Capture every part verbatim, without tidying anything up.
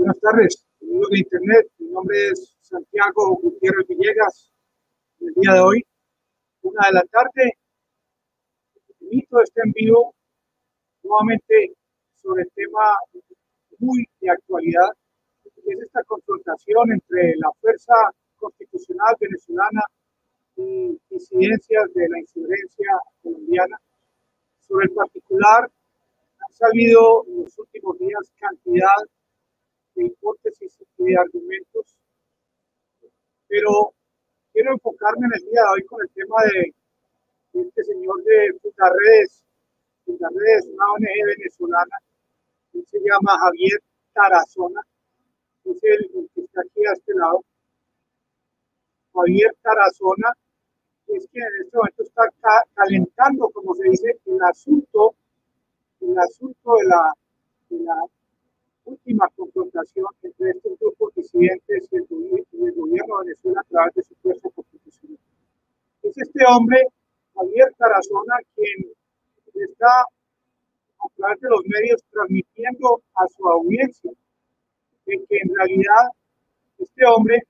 Buenas tardes, amigos de Internet. Mi nombre es Santiago Gutiérrez Villegas. El día de hoy, una de la tarde, emito este en vivo nuevamente sobre el tema muy de actualidad, que es esta confrontación entre la fuerza constitucional venezolana y incidencias de la insurgencia colombiana. Sobre el particular, han salido en los últimos días cantidad de hipótesis y de argumentos, pero quiero enfocarme en el día de hoy con el tema de, de este señor de Fundaredes, Fundaredes, una O N G venezolana, él se llama Javier Tarazona, es el, el que está aquí a este lado. Javier Tarazona es quien en este momento está ca calentando, como se dice, el asunto, el asunto de la, de la última confrontación entre estos grupos disidentes y el, y el gobierno de Venezuela a través de su fuerza constitucional. Es este hombre, Javier Tarazona, quien está a través de los medios transmitiendo a su audiencia de que en realidad este hombre,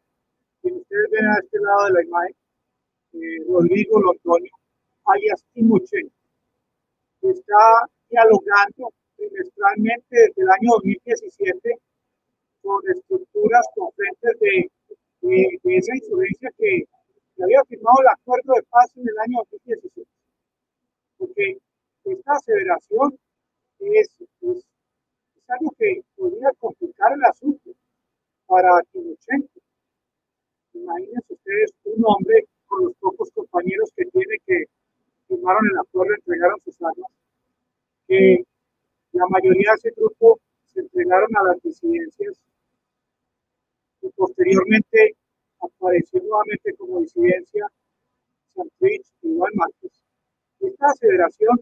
que ustedes ven a este lado de la imagen, eh, Rodrigo Londoño, alias Timoche, está dialogando trimestralmente desde el año dos mil diecisiete con estructuras con frentes de, de, de esa insurgencia que, que había firmado el acuerdo de paz en el año dos mil diecisiete. Porque esta aseveración es, es, es algo que podría complicar el asunto para Timochenko. Imagínense ustedes un hombre con los pocos compañeros que tiene que firmaron el acuerdo, entregaron sus armas, que la mayoría de ese grupo se entregaron a las disidencias y posteriormente apareció nuevamente como disidencia Santrich y Iván Márquez. Esta aseveración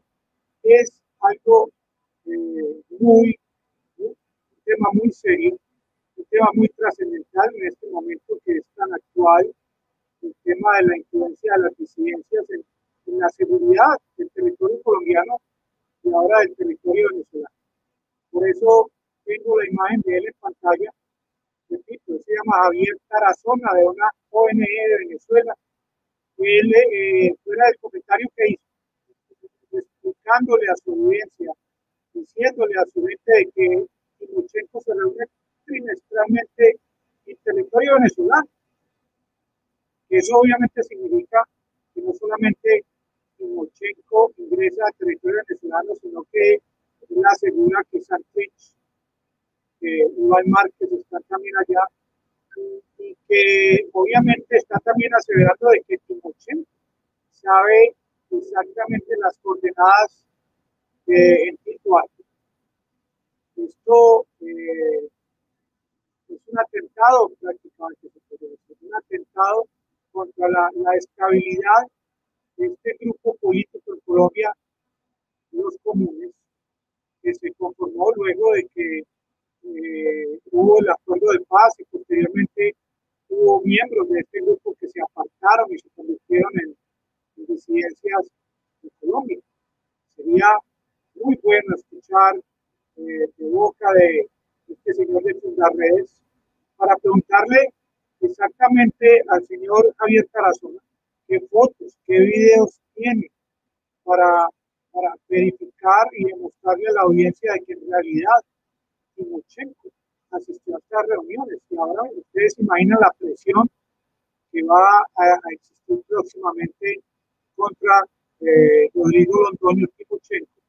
es algo eh, muy, ¿sí? un tema muy serio, un tema muy trascendental en este momento que es tan actual, el tema de la influencia de las disidencias en, en la seguridad del territorio colombiano y ahora del territorio venezolano. Por eso tengo la imagen de él en pantalla. Repito, se llama Javier Tarazona, de una O N G de Venezuela. Él, eh, fuera del comentario que hizo, explicándole a su audiencia, diciéndole a su gente de que Timochenko se reúne trimestralmente en territorio venezolano. Eso obviamente significa que no solamente Timochenko ingresa al territorio venezolano, sino que él asegura que Santrich, que Iván Márquez está también allá, y que obviamente está también aseverando de que Timochenko sabe exactamente las coordenadas de Anticuarte. Esto eh, es un atentado prácticamente, es un atentado contra la, la estabilidad de este grupo político en Colombia, los comunes, que se conformó luego de que eh, hubo el acuerdo de paz y posteriormente hubo miembros de este grupo que se apartaron y se convirtieron en disidencias de Colombia. Sería muy bueno escuchar eh, de boca de este señor de Fundaredes para preguntarle exactamente al señor Javier Tarazona qué fotos, qué videos tiene para, para verificar y demostrarle a la audiencia de que en realidad Timochenko asistió a estas reuniones. Y ahora ustedes se imaginan la presión que va a, a existir próximamente contra eh, Rodrigo Londoño Timochenko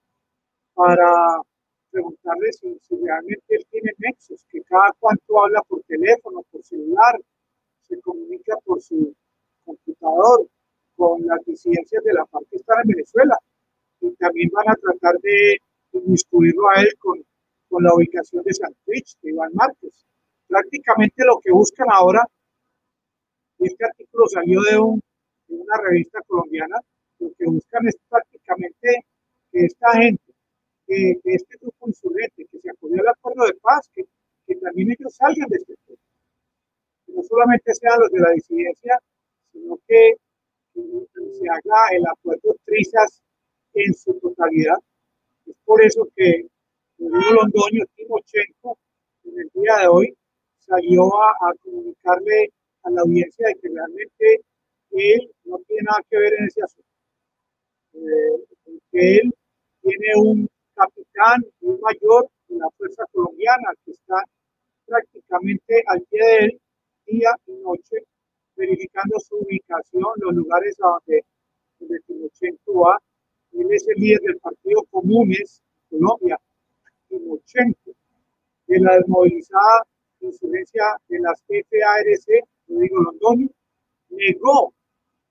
para preguntarle si, si realmente él tiene nexos, que cada cuanto habla por teléfono, por celular, se comunica por su computador con las disidencias de la FARC que están en Venezuela, y también van a tratar de inmiscuirlo a él con, con la ubicación de Santrich, de Iván Márquez. Prácticamente lo que buscan ahora, este artículo salió de un de una revista colombiana, lo que buscan es prácticamente que esta gente, que, que este grupo insurgente, que se acogió al acuerdo de paz, que, que también ellos salgan de este tema. Que no solamente sean los de la disidencia, sino que, que se haga el acuerdo Trizas en su totalidad. Es por eso que Rodrigo Londoño Timochenko en el día día de hoy salió a, a comunicarle a la audiencia de que realmente él no tiene nada que ver en ese asunto. Eh, que él tiene un capitán, un mayor de la fuerza colombiana que está prácticamente al pie de él día y noche, verificando su ubicación, los lugares a donde Timochenko va. Él es el líder del Partido Comunes de Colombia, Timochenko, de la desmovilizada insurgencia de las FARC, Rodrigo Londoño, negó,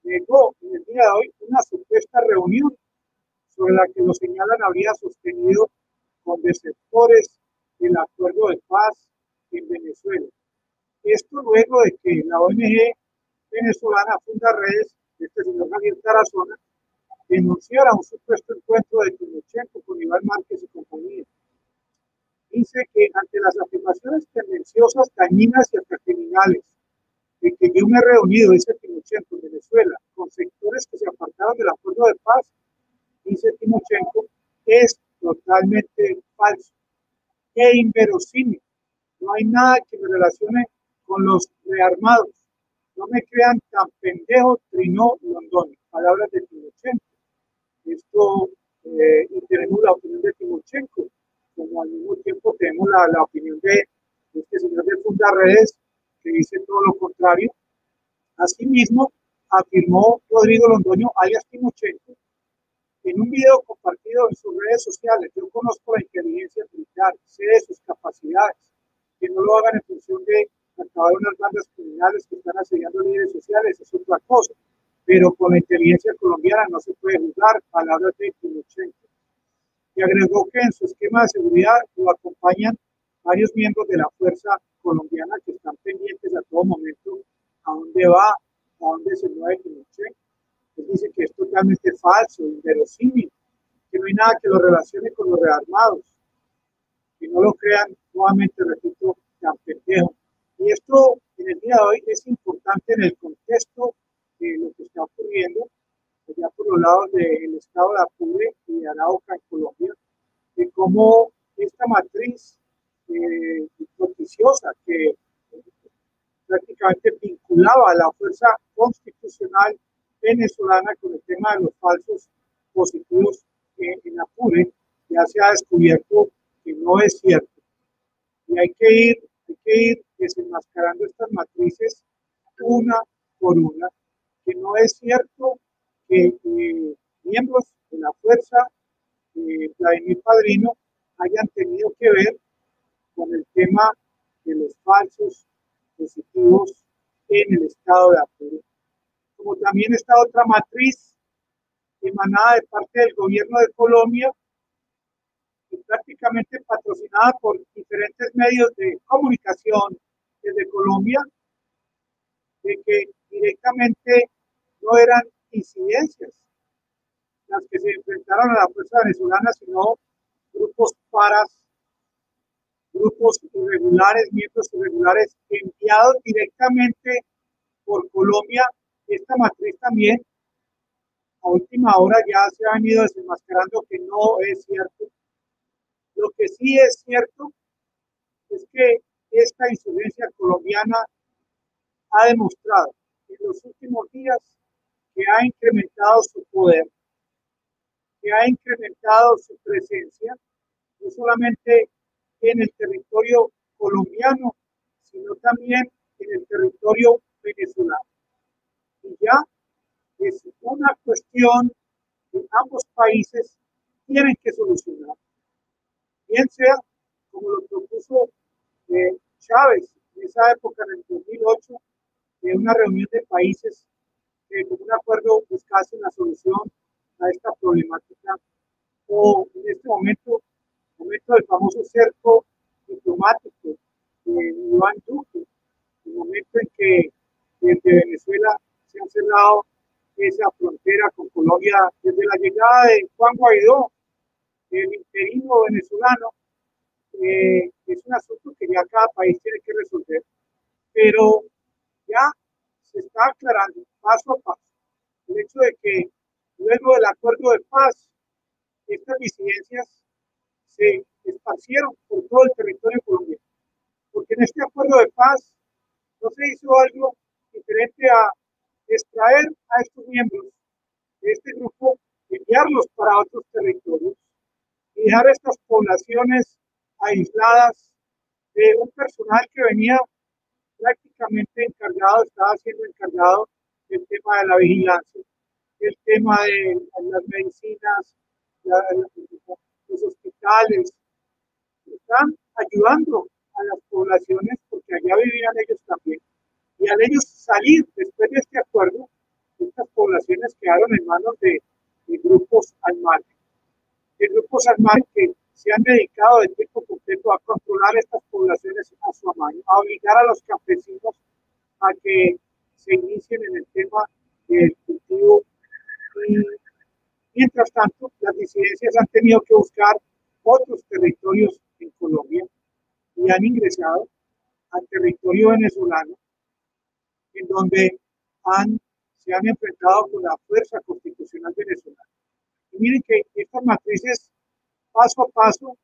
negó en el día de hoy una supuesta reunión sobre la que lo señalan habría sostenido con desertores del acuerdo de paz en Venezuela. Esto luego de que la O N G venezolana Fundaredes, este señor Javier Tarazona, denunciara un supuesto encuentro de Timochenko con Iván Márquez y compañía. Dice que ante las afirmaciones tendenciosas, dañinas y hasta criminales de que yo me he reunido, dice Timochenko, en Venezuela, con sectores que se apartaron del acuerdo de paz, dice Timochenko, es totalmente falso e inverosímil. No hay nada que me relacione con los rearmados. No me crean tan pendejos, trinó Londoño. Palabras de Timochenko. Esto, eh, y tenemos la opinión de Timochenko, como al mismo tiempo tenemos la, la opinión de este señor de Fundaredes, que dice todo lo contrario. Asimismo, afirmó Rodrigo Londoño, alias Timochenko, en un video compartido en sus redes sociales: yo conozco la inteligencia militar, sé de sus capacidades, que no lo hagan en función de acabar unas bandas criminales que están asediando líderes sociales, es otra cosa, pero con la inteligencia colombiana no se puede juzgar, palabras de Timochenko. Y agregó que en su esquema de seguridad lo acompañan varios miembros de la fuerza colombiana que están pendientes a todo momento a dónde va, a dónde se mueve Timochenko. Él dice que es totalmente falso, inverosímil, que no hay nada que lo relacione con los rearmados, que no lo crean, nuevamente repito, tan pendejo. Y esto en el día de hoy es importante en el contexto de lo que está ocurriendo allá por los lados del estado de Apure y de Arauca en Colombia, de cómo esta matriz eh, noticiosa que eh, prácticamente vinculaba a la fuerza constitucional venezolana con el tema de los falsos positivos en, en Apure, ya se ha descubierto que no es cierto. Y hay que ir, hay que ir desenmascarando estas matrices una por una, que no es cierto que eh, miembros de la fuerza eh, Vladimir Padrino hayan tenido que ver con el tema de los falsos positivos en el estado de Apure. Como también está otra matriz emanada de parte del gobierno de Colombia, prácticamente patrocinada por diferentes medios de comunicación desde Colombia, de que directamente no eran disidencias las que se enfrentaron a la fuerza venezolana, sino grupos paras, grupos irregulares, miembros irregulares enviados directamente por Colombia. Esta matriz también, a última hora, ya se ha venido desenmascarando que no es cierto. Lo que sí es cierto es que esta insurgencia colombiana ha demostrado en los últimos días que ha incrementado su poder, que ha incrementado su presencia, no solamente en el territorio colombiano, sino también en el territorio venezolano. Y ya es una cuestión que ambos países tienen que solucionar. Bien sea, como lo propuso eh, Chávez en esa época, en el dos mil ocho, de una reunión de países que eh, con un acuerdo buscase una solución a esta problemática, o en este momento, momento del famoso cerco diplomático de Iván Duque, el momento en que desde Venezuela se ha cerrado esa frontera con Colombia desde la llegada de Juan Guaidó, el interino venezolano. Eh, es un asunto que ya cada país tiene que resolver, pero ya se está aclarando paso a paso el hecho de que luego del acuerdo de paz estas disidencias se esparcieron por todo el territorio colombiano, porque en este acuerdo de paz no se hizo algo diferente a extraer a estos miembros de este grupo, enviarlos para otros territorios y dejar estas poblaciones aisladas de un personal que venía prácticamente encargado, estaba siendo encargado del tema de la vigilancia, el tema de las medicinas, la, la, los hospitales, están ayudando a las poblaciones porque allá vivían ellos también. Y al ellos salir después de este acuerdo, estas poblaciones quedaron en manos de, de grupos armados, de grupos armados que se han dedicado de tiempo completo a controlar estas poblaciones a su amaño, a obligar a los campesinos a que se inicien en el tema del cultivo. Y, mientras tanto, las disidencias han tenido que buscar otros territorios en Colombia y han ingresado al territorio venezolano, en donde han, se han enfrentado con la fuerza constitucional venezolana. Y miren que estas matrices, paso a paso,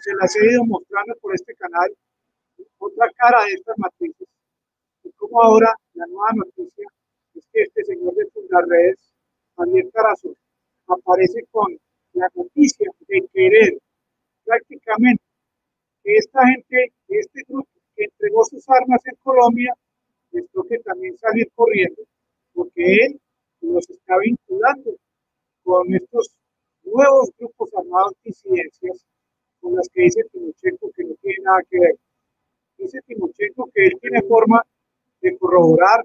se las he ido mostrando por este canal, otra cara de estas matrices. Y como ahora, la nueva noticia es que este señor de Fundaredes, Javier Tarazona, aparece con la noticia de querer prácticamente que esta gente, este grupo que entregó sus armas en Colombia, les toque también salir corriendo, porque él los está vinculando con estos nuevos grupos armados disidencias con las que dice Timochenko que no tiene nada que ver. Dice Timochenko que él tiene forma de corroborar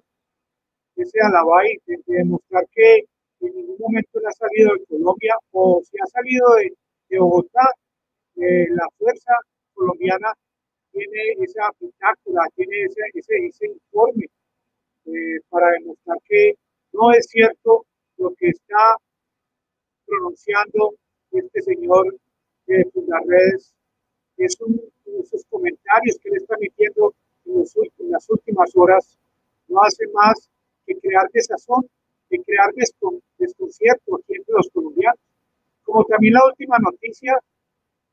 ese alabay, de, de demostrar que en ningún momento le ha salido de Colombia o si ha salido de, de Bogotá, eh, la fuerza colombiana tiene esa pitácula, tiene ese, ese, ese informe eh, para demostrar que no es cierto lo que está pronunciando este señor de Fundaredes. Es un, esos comentarios que le está metiendo en, los, en las últimas horas no hace más que crear desazón, de crear descon, desconcierto entre los colombianos, como también la última noticia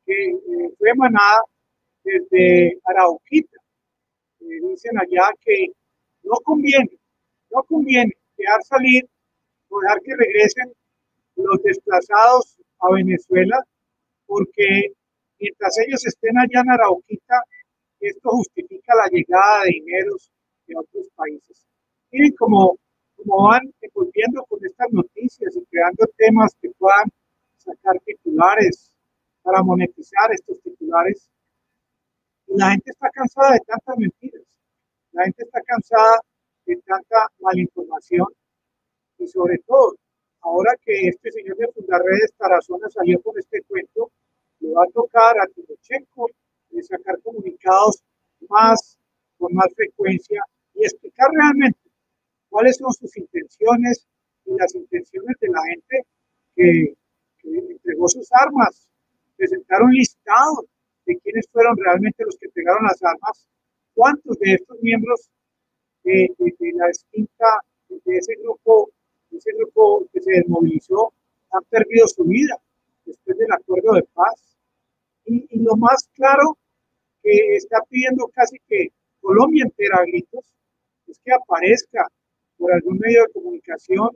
que eh, fue emanada desde Arauquita. Eh, dicen allá que no conviene, no conviene dejar salir o dejar que regresen los desplazados a Venezuela, porque mientras ellos estén allá en Arauquita, esto justifica la llegada de dineros de otros países. Miren cómo como van volviendo con estas noticias y creando temas que puedan sacar titulares para monetizar estos titulares. Y la gente está cansada de tantas mentiras, la gente está cansada de tanta malinformación y sobre todo, ahora que este señor de Fundaredes Tarazona salió con este cuento, le va a tocar a Timochenko de sacar comunicados más, con más frecuencia y explicar realmente cuáles son sus intenciones y las intenciones de la gente que, que entregó sus armas, presentar un listado de quiénes fueron realmente los que entregaron las armas, cuántos de estos miembros de, de, de la extinta, de ese grupo, de ese grupo que se desmovilizó, han perdido su vida después del acuerdo de paz. Y, y lo más claro que está pidiendo casi que Colombia entera a gritos es que aparezca por algún medio de comunicación,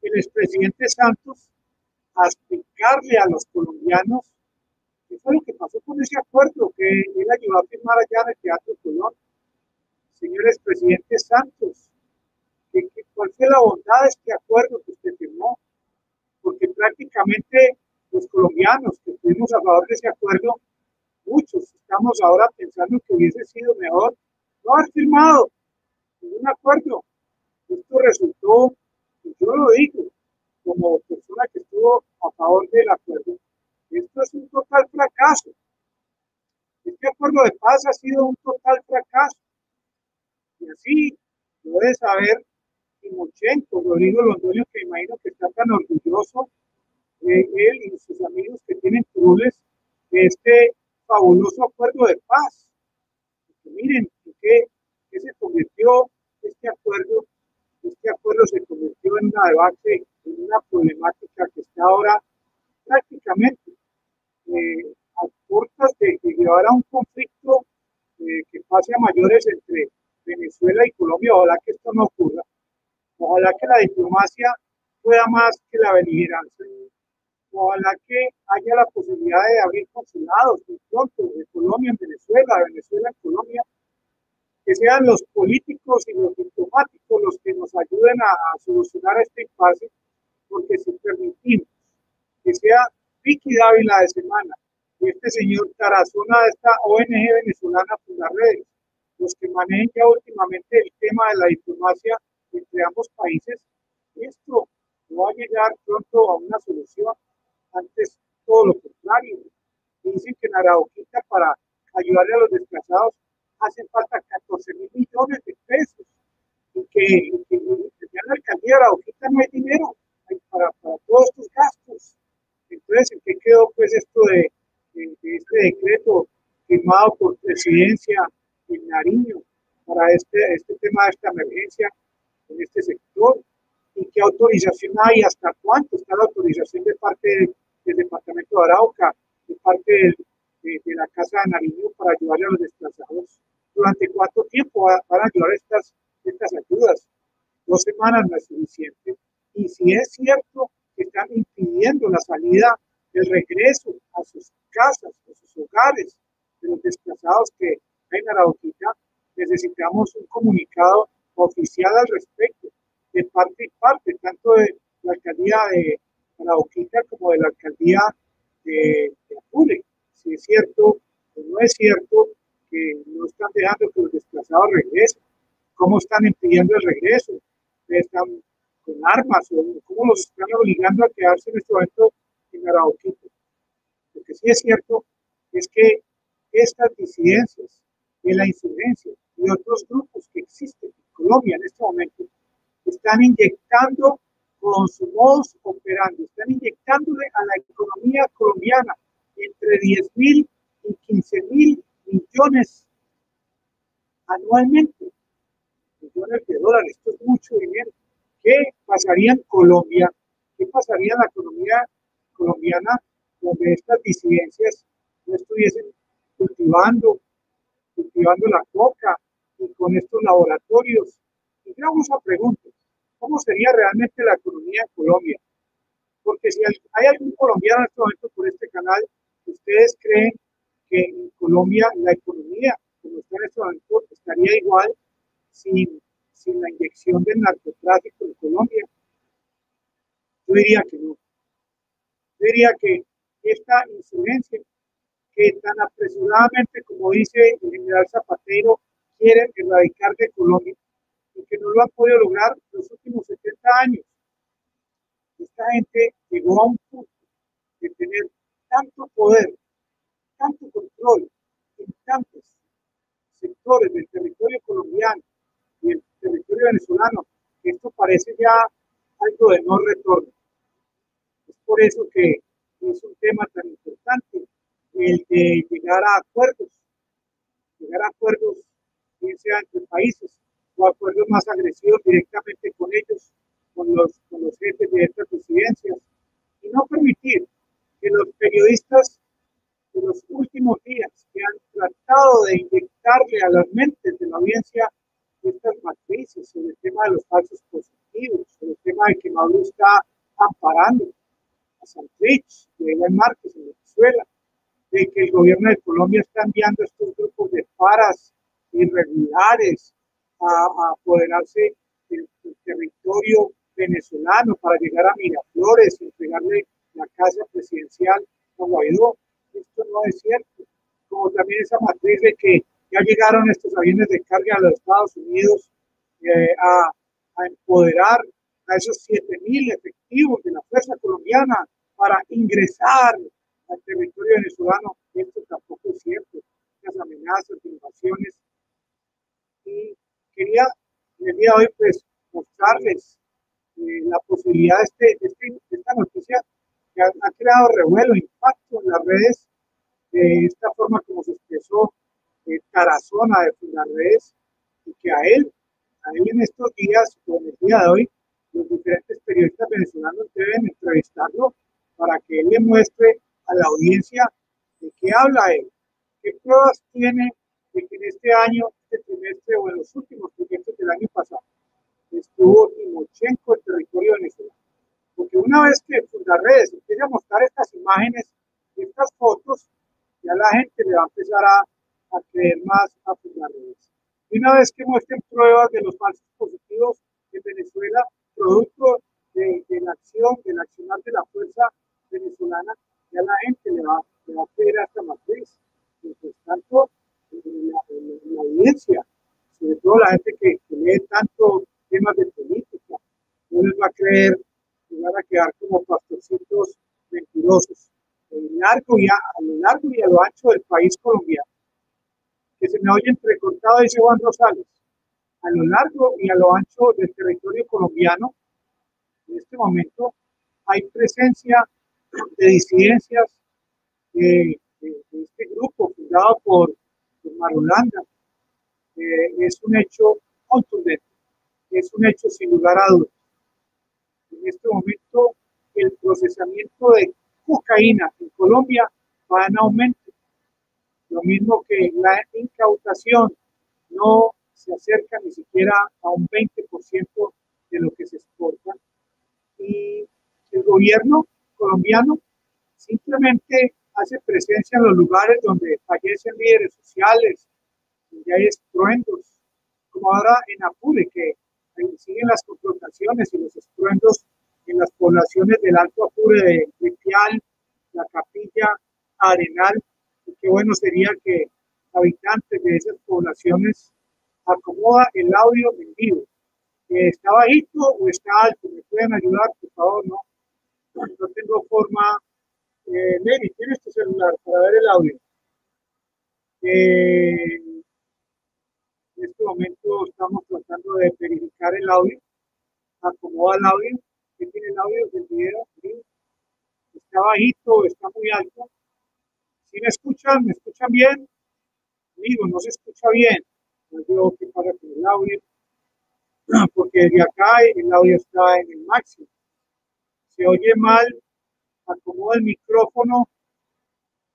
el expresidente Santos, a explicarle a los colombianos qué fue lo que pasó con ese acuerdo que él ayudó a firmar allá en el Teatro Colón. Señor expresidente Santos, ¿cuál fue la bondad de este acuerdo que usted firmó? Porque prácticamente los colombianos que estuvimos a favor de ese acuerdo, muchos estamos ahora pensando que hubiese sido mejor no haber firmado ningún acuerdo. Esto resultó, y yo lo digo, como persona que estuvo a favor del acuerdo, esto es un total fracaso. Este acuerdo de paz ha sido un total fracaso. Y así lo debe saber Timochenko, Rodrigo Londoño, que imagino que está tan orgulloso, eh, él y sus amigos que tienen curules, de este fabuloso acuerdo de paz. Porque miren que, que se convirtió este acuerdo. Este acuerdo se convirtió en una debate, en una problemática que está ahora prácticamente eh, a puertas de, de llevar a un conflicto eh, que pase a mayores entre Venezuela y Colombia, ojalá que esto no ocurra, ojalá que la diplomacia pueda más que la beligerancia, ojalá que haya la posibilidad de abrir consulados de pronto, de Colombia en Venezuela, de Venezuela en Colombia, que sean los políticos y los diplomáticos los que nos ayuden a, a solucionar este impasse, porque si permitimos que sea Vicky Dávila de Semana, y este señor Tarazona de esta O N G venezolana Fundaredes, los que manejen ya últimamente el tema de la diplomacia entre ambos países, esto no va a llegar pronto a una solución, antes todo lo contrario. Dicen que en Arauquita, para ayudarle a los desplazados, hacen falta catorce mil millones de pesos, y que, que en la alcaldía de Arauquita no hay dinero para, para todos estos gastos. Entonces, ¿en qué quedó pues esto de, de, de este decreto firmado por presidencia en Nariño para este, este tema de esta emergencia en este sector? ¿Y qué autorización hay? ¿Hasta cuánto está la autorización de parte del, del departamento de Arauca, de parte del, de, de la Casa de Nariño para ayudarle a los desplazados? ¿Durante cuánto tiempo van a ayudar estas, estas ayudas? Dos semanas no es suficiente. Y si es cierto que están impidiendo la salida, el regreso a sus casas, a sus hogares, de los desplazados que hay en Arauquita, necesitamos un comunicado oficial al respecto, de parte y parte, tanto de la alcaldía de Arauquita como de la alcaldía de, de Apure. Si es cierto o no es cierto que no están dejando que los desplazados regresen, cómo están impidiendo el regreso, están con armas, o cómo los están obligando a quedarse en este momento en Arauquita. Lo que sí es cierto es que estas disidencias de la insurgencia y otros grupos que existen en Colombia en este momento están inyectando con su modus operandi, están inyectándole a la economía colombiana entre diez mil y quince mil millones anualmente, millones de dólares. Esto es mucho dinero. ¿Qué pasaría en Colombia? ¿Qué pasaría en la economía colombiana donde estas disidencias no estuviesen cultivando, cultivando la coca y con estos laboratorios? Y vamos a preguntar, ¿cómo sería realmente la economía en Colombia? Porque si hay algún colombiano en este momento por este canal, ¿ustedes creen que en Colombia la economía, como está en este momento, estaría igual sin, sin la inyección del narcotráfico en Colombia? Yo diría que no. Yo diría que esta insurgencia, que tan apresuradamente, como dice el general Zapateiro, quieren erradicar de Colombia, y que no lo han podido lograr los últimos setenta años. Esta gente llegó a un punto de tener tanto poder, tanto control en tantos sectores del territorio colombiano y el territorio venezolano, que esto parece ya algo de no retorno. Es por eso que es un tema tan importante el de llegar a acuerdos, llegar a acuerdos, bien sea entre países, o acuerdos más agresivos directamente con ellos, con los, con los jefes de estas presidencias, y no permitir que los periodistas de los últimos días que han tratado de inyectarle a las mentes de la audiencia estas matrices sobre el tema de los falsos positivos, sobre el tema de que Maduro está amparando a Santrich, de Iván Márquez en Venezuela, de que el gobierno de Colombia está enviando a estos grupos de faras irregulares A, a apoderarse del, del territorio venezolano para llegar a Miraflores y entregarle la casa presidencial a Guaidó. Esto no es cierto. Como también esa matriz de que ya llegaron estos aviones de carga a los Estados Unidos eh, a, a empoderar a esos siete mil efectivos de la fuerza colombiana para ingresar al territorio venezolano. Esto tampoco es cierto. Las amenazas, las invasiones. Y quería el día de hoy pues mostrarles eh, la posibilidad de, este, de, este, de esta noticia que ha, ha creado revuelo, impacto en las redes, de esta forma como se expresó eh, Tarazona de Fundaredes, y que a él, a él en estos días, o en el día de hoy, los diferentes periodistas venezolanos deben entrevistarlo para que él le muestre a la audiencia de qué habla él, qué pruebas tiene de que en este este año, este trimestre o en los últimos trimestres del año pasado, estuvo Timochenko en territorio venezolano. Porque una vez que Fundaredes empieza a mostrar estas imágenes, estas fotos, ya la gente le va a empezar a, a creer más a Fundaredes. Y una vez que muestren pruebas de los falsos positivos en Venezuela, producto de, de la acción, del accionar de la fuerza venezolana, ya la gente le va, le va a pedir a esta matriz. Y por tanto, la, la, la audiencia, sobre todo la gente que, que lee tanto temas de política, no les va a creer, que van a quedar como pastorcitos mentirosos. Largo y a, a lo largo y a lo ancho del país colombiano, que se me oye entrecortado, dice Juan Rosales, a lo largo y a lo ancho del territorio colombiano, en este momento hay presencia de disidencias de, de, de este grupo fundado por, por Marulanda. Eh, es un hecho contundente, es un hecho sin lugar a dudas. En este momento el procesamiento de cocaína en Colombia va en aumento, lo mismo que la incautación no se acerca ni siquiera a un veinte por ciento de lo que se exporta, y el gobierno colombiano simplemente hace presencia en los lugares donde fallecen líderes sociales, donde hay estruendos, como ahora en Apure, que siguen las confrontaciones y los estruendos en las poblaciones del Alto Apure, de, de Pial, La Capilla, Arenal, y qué bueno sería que habitantes de esas poblaciones acomoda el audio en vivo. ¿Está bajito o está alto? ¿Me pueden ayudar, por favor? No, no tengo forma. Eh, Mary, ¿tienes tu celular para ver el audio? Eh, en este momento estamos tratando de verificar el audio. Acomoda el audio. ¿Qué tiene el audio del video? ¿Está bajito? ¿Está muy alto? ¿Sí me escuchan? ¿Me escuchan bien? Digo, no se escucha bien. Pues yo que para con el audio, porque desde acá el audio está en el máximo. Se oye mal, acomoda el micrófono.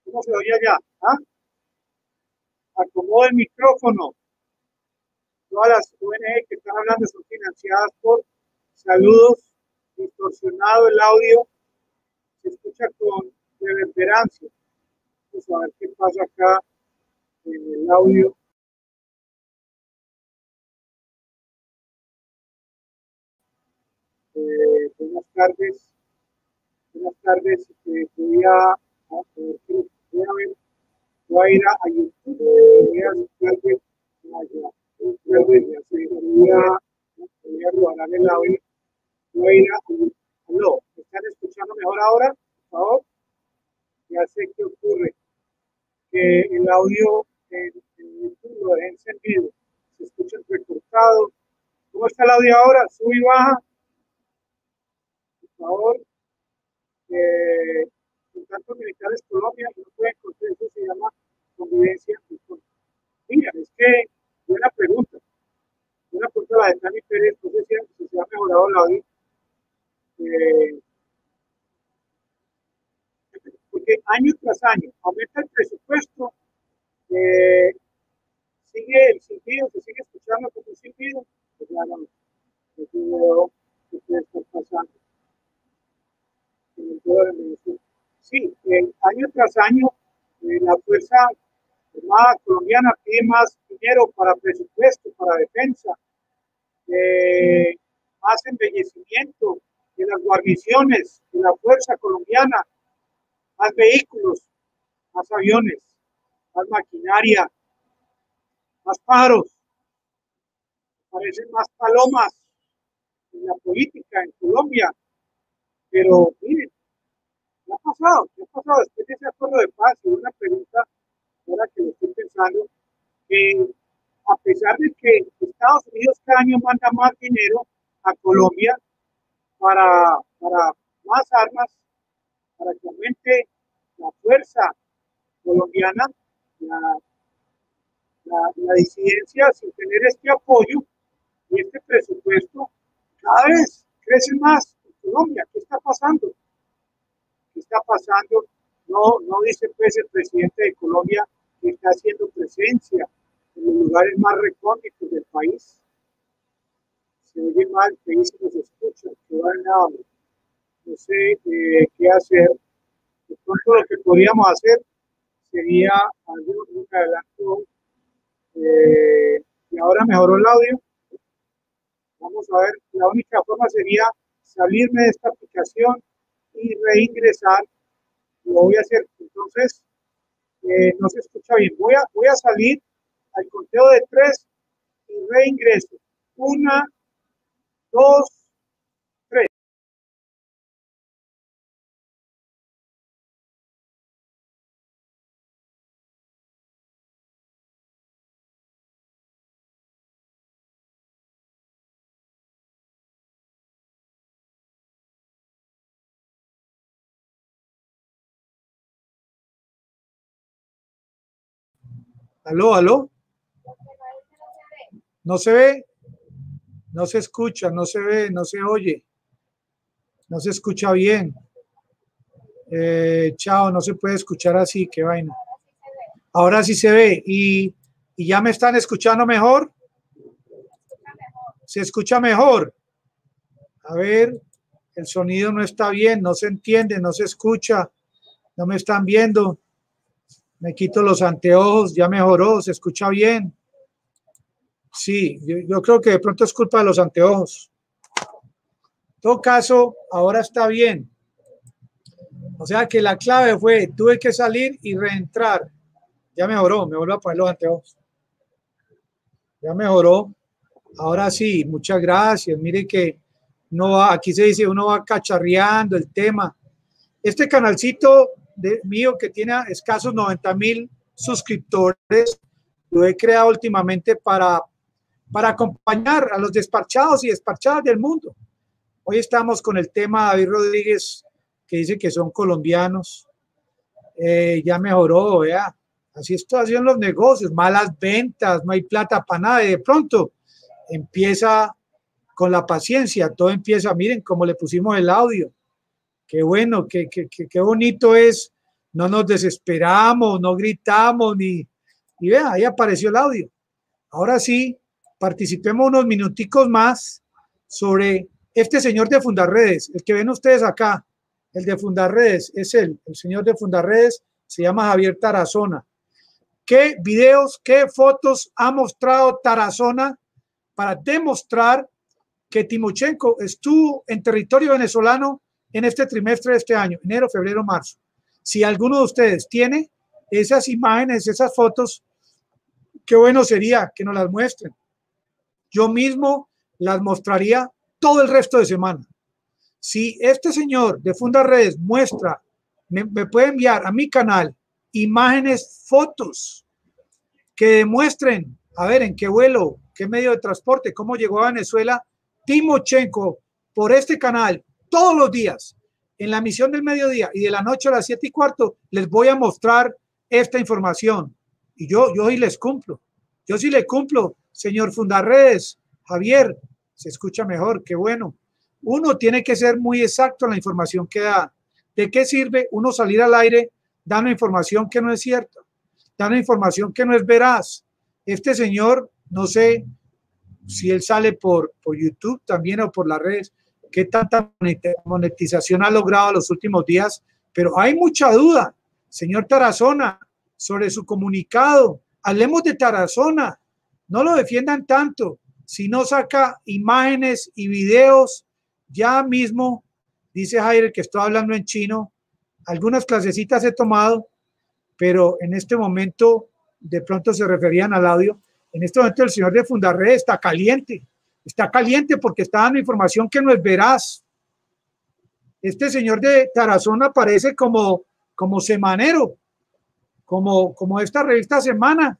¿Cómo se oye allá? ¿Ah? Acomoda el micrófono. Todas las O N G que están hablando son financiadas por saludos. Distorsionado el audio, se escucha con reverberancia. Vamos a ver qué pasa acá en el audio. Eh, buenas tardes, buenas tardes. Eh, voy, a, ¿no? eh, voy, a ver, voy a ir a, a YouTube, voy a buscarle, voy a robar el audio. Voy a ir a... ¿Aló? ¿Me están escuchando mejor ahora? Por favor. Ya sé qué ocurre. Que el audio en YouTube lo dejé encendido. Se escucha recortado. ¿Cómo está el audio ahora? ¿Sube y baja? Por favor. Eh, los tantos militares Colombia no pueden encontrar eso, se llama convivencia. Mira, es que buena pregunta. Buena pregunta la de Tani Pérez. No sé si se ha mejorado el audio. Eh, porque año tras año aumenta el presupuesto, eh, sigue el silbido, se sigue escuchando como un silbido, pues ya no, es un nuevo que ustedes están pasando. Sí, eh, año tras año eh, la Fuerza Armada Colombiana pide más dinero para presupuesto, para defensa, eh, más embellecimiento de las guarniciones, de la fuerza colombiana, más vehículos, más aviones, más maquinaria, más pájaros, aparecen más palomas en la política en Colombia. Pero miren, ¿qué ha pasado? ¿Qué ha pasado? Después de ese acuerdo de paz, y una pregunta ahora que lo estoy pensando, eh, a pesar de que Estados Unidos cada año manda más dinero a Colombia, Para, para más armas, para que aumente la fuerza colombiana, la, la, la disidencia, sin tener este apoyo y este presupuesto, cada vez crece más en Colombia. ¿Qué está pasando? ¿Qué está pasando? No, no dice pues el presidente de Colombia que está haciendo presencia en los lugares más recónditos del país. Se oye mal que ahí se nos escucha, que van a hablar. No sé eh, qué hacer. Entonces, lo que podríamos hacer sería algún adelanto. Eh, y ahora mejoró el audio. Vamos a ver, la única forma sería salirme de esta aplicación y reingresar. Lo voy a hacer. Entonces, eh, no se escucha bien. Voy a, voy a salir al conteo de tres y reingreso. Una, dos, tres. Aló, aló. No se ve, no se escucha, no se ve, no se oye, no se escucha bien. Eh, chao, no se puede escuchar así, qué vaina. Ahora sí se ve y, y ya me están escuchando mejor. Se escucha mejor. A ver, el sonido no está bien, no se entiende, no se escucha, no me están viendo. Me quito los anteojos, ya mejoró, se escucha bien. Sí, yo, yo creo que de pronto es culpa de los anteojos. En todo caso, ahora está bien. O sea que la clave fue, tuve que salir y reentrar. Ya mejoró, me vuelvo a poner los anteojos. Ya mejoró. Ahora sí, muchas gracias. Mire que no va, aquí se dice, uno va cacharreando el tema. Este canalcito de mío que tiene escasos noventa mil suscriptores, lo he creado últimamente para, para acompañar a los despachados y despachadas del mundo. Hoy estamos con el tema de David Rodríguez, que dice que son colombianos. Eh, ya mejoró, vea. Así está haciendo los negocios, malas ventas, no hay plata para nada. Y de pronto empieza con la paciencia, todo empieza, miren cómo le pusimos el audio. Qué bueno, qué, qué, qué bonito es, no nos desesperamos, no gritamos, ni, y vea, ahí apareció el audio. Ahora sí, participemos unos minuticos más sobre este señor de Fundaredes, el que ven ustedes acá, el de Fundaredes, es él, el señor de Fundaredes, se llama Javier Tarazona. ¿Qué videos, qué fotos ha mostrado Tarazona para demostrar que Timochenko estuvo en territorio venezolano en este trimestre de este año, enero, febrero, marzo? Si alguno de ustedes tiene esas imágenes, esas fotos, qué bueno sería que nos las muestren. Yo mismo las mostraría todo el resto de semana. Si este señor de Fundaredes muestra, me, me puede enviar a mi canal imágenes, fotos que demuestren, a ver, en qué vuelo, qué medio de transporte, cómo llegó a Venezuela Timochenko por este canal. Todos los días, en la misión del mediodía y de la noche a las siete y cuarto, les voy a mostrar esta información. Y yo, yo hoy les cumplo. Yo sí le cumplo, señor Fundaredes, Javier, se escucha mejor, qué bueno. Uno tiene que ser muy exacto en la información que da. ¿De qué sirve uno salir al aire dando información que no es cierta? Dando información que no es veraz. Este señor, no sé si él sale por, por YouTube también o por las redes, qué tanta monetización ha logrado en los últimos días, pero hay mucha duda, señor Tarazona, sobre su comunicado. Hablemos de Tarazona, no lo defiendan tanto. Si no saca imágenes y videos, ya mismo, dice Jair, que estoy hablando en chino, algunas clasecitas he tomado, pero en este momento, de pronto se referían al audio, en este momento el señor de Fundaredes está caliente. Está caliente porque está dando información que no es veraz. Este señor de Tarazona parece como, como semanero, como, como esta revista Semana.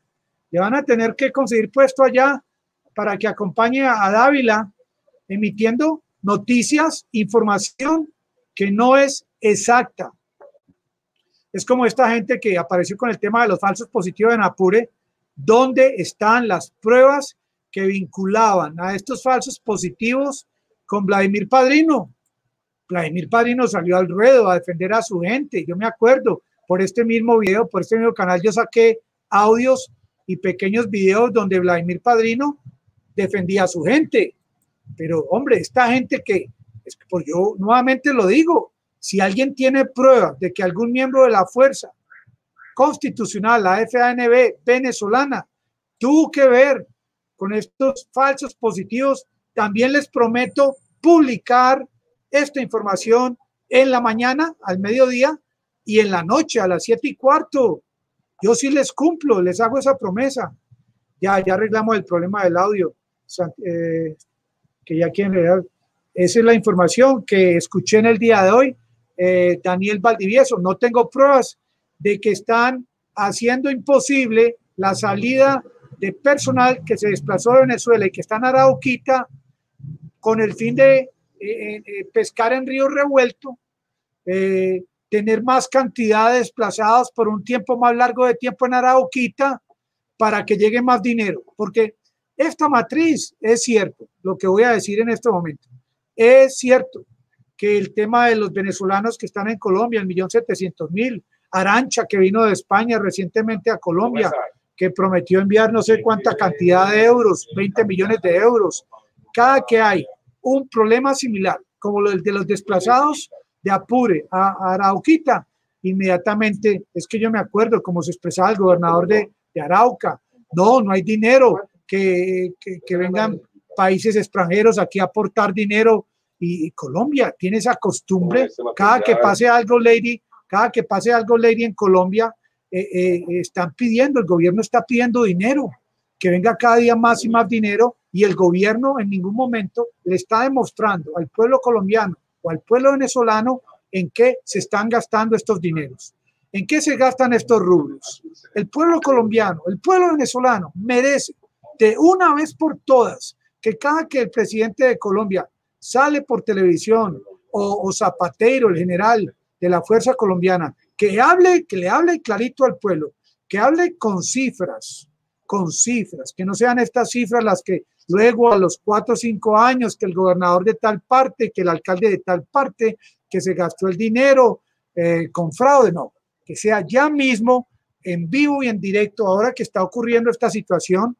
Le van a tener que conseguir puesto allá para que acompañe a Dávila emitiendo noticias, información que no es exacta. Es como esta gente que apareció con el tema de los falsos positivos en Apure. ¿Dónde están las pruebas que vinculaban a estos falsos positivos con Vladimir Padrino? Vladimir Padrino salió al ruedo a defender a su gente. Yo me acuerdo, por este mismo video, por este mismo canal, yo saqué audios y pequeños videos donde Vladimir Padrino defendía a su gente. Pero, hombre, esta gente que, pues yo nuevamente lo digo, si alguien tiene pruebas de que algún miembro de la fuerza constitucional, la F A N B venezolana, tuvo que ver con estos falsos positivos, también les prometo publicar esta información en la mañana, al mediodía, y en la noche, a las siete y cuarto. Yo sí les cumplo, les hago esa promesa. Ya, ya arreglamos el problema del audio. Eh, que ya quien le... Esa es la información que escuché en el día de hoy, eh, Daniel Valdivieso. No tengo pruebas de que están haciendo imposible la salida de personal que se desplazó de Venezuela y que está en Arauquita con el fin de eh, eh, pescar en río revuelto, eh, tener más cantidad de desplazados por un tiempo más largo de tiempo en Arauquita para que llegue más dinero. Porque esta matriz es cierto, lo que voy a decir en este momento. Es cierto que el tema de los venezolanos que están en Colombia, el millón setecientos mil, Arancha, que vino de España recientemente a Colombia, que prometió enviar no sé cuánta cantidad de euros, veinte millones de euros. Cada que hay un problema similar, como el de los desplazados de Apure a Arauquita, inmediatamente, es que yo me acuerdo como se expresaba el gobernador de, de Arauca, no, no hay dinero, que, que, que vengan países extranjeros aquí a aportar dinero. Y Colombia tiene esa costumbre, cada que pase algo, Lady, cada que pase algo, Lady, en Colombia, eh, eh, están pidiendo, el gobierno está pidiendo dinero, que venga cada día más y más dinero, y el gobierno en ningún momento le está demostrando al pueblo colombiano o al pueblo venezolano en qué se están gastando estos dineros, en qué se gastan estos rublos. El pueblo colombiano, el pueblo venezolano merece de una vez por todas que cada que el presidente de Colombia sale por televisión o, o Zapateiro, el general de la fuerza colombiana, que hable, que le hable clarito al pueblo, que hable con cifras, con cifras, que no sean estas cifras las que luego a los cuatro o cinco años que el gobernador de tal parte, que el alcalde de tal parte, que se gastó el dinero eh, con fraude, no, que sea ya mismo en vivo y en directo, ahora que está ocurriendo esta situación,